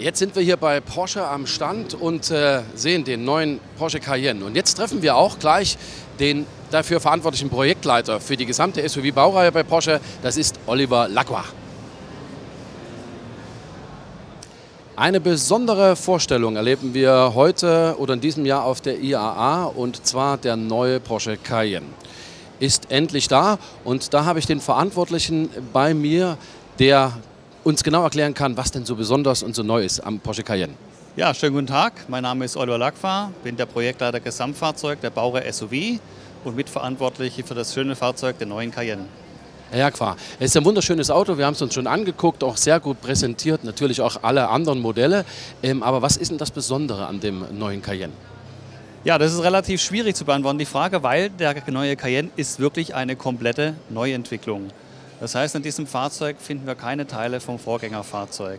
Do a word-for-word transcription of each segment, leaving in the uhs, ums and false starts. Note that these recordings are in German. Jetzt sind wir hier bei Porsche am Stand und äh, sehen den neuen Porsche Cayenne. Und jetzt treffen wir auch gleich den dafür verantwortlichen Projektleiter für die gesamte S U V-Baureihe bei Porsche. Das ist Oliver Laqua. Eine besondere Vorstellung erleben wir heute oder in diesem Jahr auf der I A A, und zwar der neue Porsche Cayenne ist endlich da. Und da habe ich den Verantwortlichen bei mir, der uns genau erklären kann, was denn so besonders und so neu ist am Porsche Cayenne. Ja, schönen guten Tag. Mein Name ist Oliver Laqua, bin der Projektleiter Gesamtfahrzeug der Baureihe S U V und mitverantwortlich für das schöne Fahrzeug der neuen Cayenne. Herr Laqua, es ist ein wunderschönes Auto, wir haben es uns schon angeguckt, auch sehr gut präsentiert, natürlich auch alle anderen Modelle. Aber was ist denn das Besondere an dem neuen Cayenne? Ja, das ist relativ schwierig zu beantworten, die Frage, weil der neue Cayenne ist wirklich eine komplette Neuentwicklung. Das heißt, in diesem Fahrzeug finden wir keine Teile vom Vorgängerfahrzeug.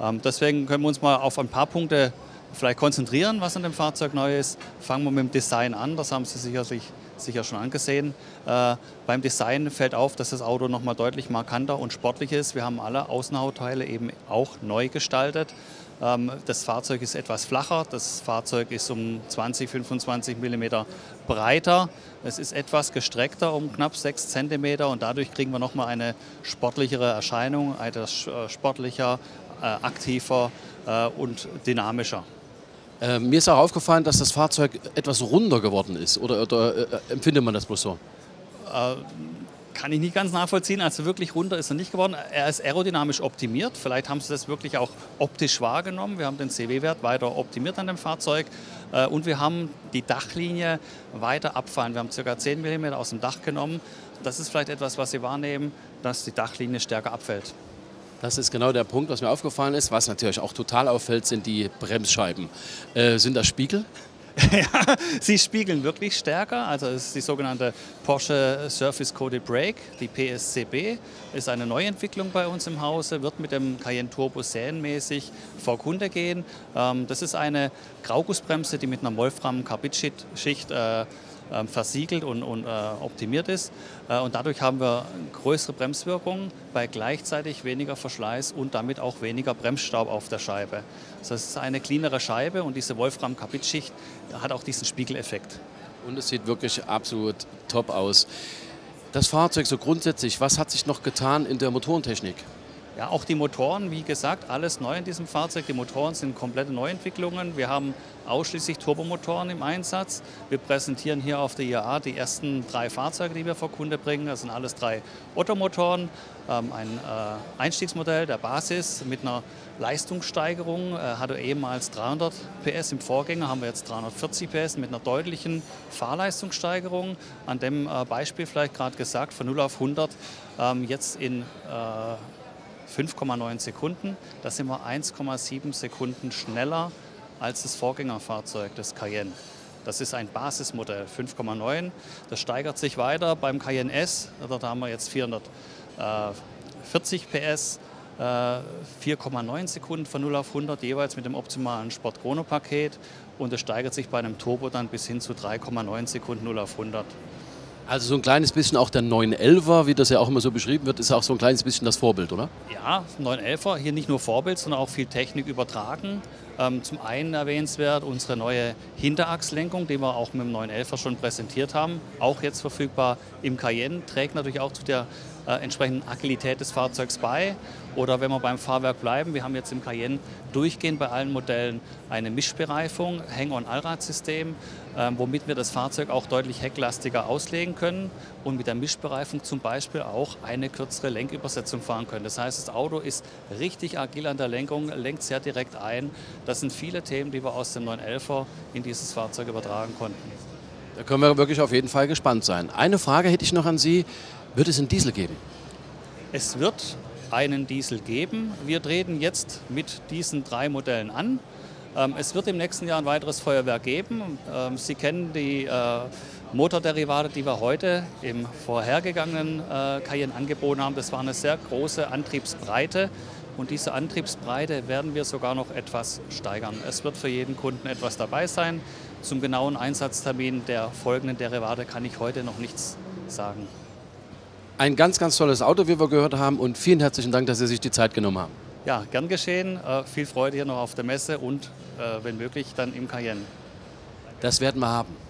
Ähm, deswegen können wir uns mal auf ein paar Punkte vielleicht konzentrieren, was an dem Fahrzeug neu ist. Fangen wir mit dem Design an, das haben Sie sicherlich sicher schon angesehen. Äh, beim Design fällt auf, dass das Auto nochmal deutlich markanter und sportlich ist. Wir haben alle Außenhautteile eben auch neu gestaltet. Ähm, das Fahrzeug ist etwas flacher, das Fahrzeug ist um zwanzig, fünfundzwanzig Millimeter breiter. Es ist etwas gestreckter um knapp sechs Zentimeter und dadurch kriegen wir nochmal eine sportlichere Erscheinung, etwas sportlicher, äh, aktiver äh, und dynamischer. Äh, mir ist auch aufgefallen, dass das Fahrzeug etwas runder geworden ist, oder, oder äh, empfindet man das bloß so? Äh, kann ich nicht ganz nachvollziehen, also wirklich runder ist er nicht geworden. Er ist aerodynamisch optimiert, vielleicht haben Sie das wirklich auch optisch wahrgenommen. Wir haben den C W-Wert weiter optimiert an dem Fahrzeug äh, und wir haben die Dachlinie weiter abfallen. Wir haben ca. zehn Millimeter aus dem Dach genommen. Das ist vielleicht etwas, was Sie wahrnehmen, dass die Dachlinie stärker abfällt. Das ist genau der Punkt, was mir aufgefallen ist. Was natürlich auch total auffällt, sind die Bremsscheiben. Äh, sind das Spiegel? Ja, sie spiegeln wirklich stärker. Also es ist die sogenannte Porsche Surface Coated Brake, die P S C B. Ist eine Neuentwicklung bei uns im Hause, wird mit dem Cayenne Turbo serienmäßig vor Kunde gehen. Ähm, das ist eine Graugussbremse, die mit einer Wolfram-Karbid-Schicht äh, versiegelt und, und äh, optimiert ist. Äh, und dadurch haben wir größere Bremswirkung bei gleichzeitig weniger Verschleiß und damit auch weniger Bremsstaub auf der Scheibe. Also es ist eine cleanere Scheibe und diese Wolfram-Karbid-Schicht hat auch diesen Spiegeleffekt. Und es sieht wirklich absolut top aus. Das Fahrzeug so grundsätzlich, was hat sich noch getan in der Motorentechnik? Ja, auch die Motoren, wie gesagt, alles neu in diesem Fahrzeug. Die Motoren sind komplette Neuentwicklungen. Wir haben ausschließlich Turbomotoren im Einsatz. Wir präsentieren hier auf der I A A die ersten drei Fahrzeuge, die wir vor Kunde bringen. Das sind alles drei Ottomotoren. Ähm, ein äh, Einstiegsmodell der Basis mit einer Leistungssteigerung. Äh, hatte ehemals dreihundert P S im Vorgänger, haben wir jetzt dreihundertvierzig P S mit einer deutlichen Fahrleistungssteigerung. An dem äh, Beispiel vielleicht gerade gesagt, von null auf hundert ähm, jetzt in... Äh, fünf Komma neun Sekunden, da sind wir eins Komma sieben Sekunden schneller als das Vorgängerfahrzeug des Cayenne. Das ist ein Basismodell, fünf Komma neun. Das steigert sich weiter beim Cayenne S, da haben wir jetzt vierhundertvierzig P S, vier Komma neun Sekunden von null auf hundert, jeweils mit dem optimalen Sport-Chrono-Paket, und es steigert sich bei einem Turbo dann bis hin zu drei Komma neun Sekunden null auf hundert. Also so ein kleines bisschen auch der neun elfer, wie das ja auch immer so beschrieben wird, ist auch so ein kleines bisschen das Vorbild, oder? Ja, neun elfer, hier nicht nur Vorbild, sondern auch viel Technik übertragen. Ähm, zum einen erwähnenswert unsere neue Hinterachslenkung, die wir auch mit dem neun elfer schon präsentiert haben, auch jetzt verfügbar im Cayenne, trägt natürlich auch zu der äh, entsprechenden Agilität des Fahrzeugs bei. Oder wenn wir beim Fahrwerk bleiben, wir haben jetzt im Cayenne durchgehend bei allen Modellen eine Mischbereifung, Hang-on-Allradsystem, ähm, womit wir das Fahrzeug auch deutlich hecklastiger auslegen können und mit der Mischbereifung zum Beispiel auch eine kürzere Lenkübersetzung fahren können. Das heißt, das Auto ist richtig agil an der Lenkung, lenkt sehr direkt ein. Das sind viele Themen, die wir aus dem neun elfer in dieses Fahrzeug übertragen konnten. Da können wir wirklich auf jeden Fall gespannt sein. Eine Frage hätte ich noch an Sie. Wird es einen Diesel geben? Es wird einen Diesel geben. Wir treten jetzt mit diesen drei Modellen an. Es wird im nächsten Jahr ein weiteres Feuerwerk geben. Sie kennen die Motorderivate, die wir heute im vorhergegangenen Cayenne angeboten haben. Das war eine sehr große Antriebsbreite. Und diese Antriebsbreite werden wir sogar noch etwas steigern. Es wird für jeden Kunden etwas dabei sein. Zum genauen Einsatztermin der folgenden Derivate kann ich heute noch nichts sagen. Ein ganz, ganz tolles Auto, wie wir gehört haben. Und vielen herzlichen Dank, dass Sie sich die Zeit genommen haben. Ja, gern geschehen. Äh, viel Freude hier noch auf der Messe und äh, wenn möglich dann im Cayenne. Das werden wir haben.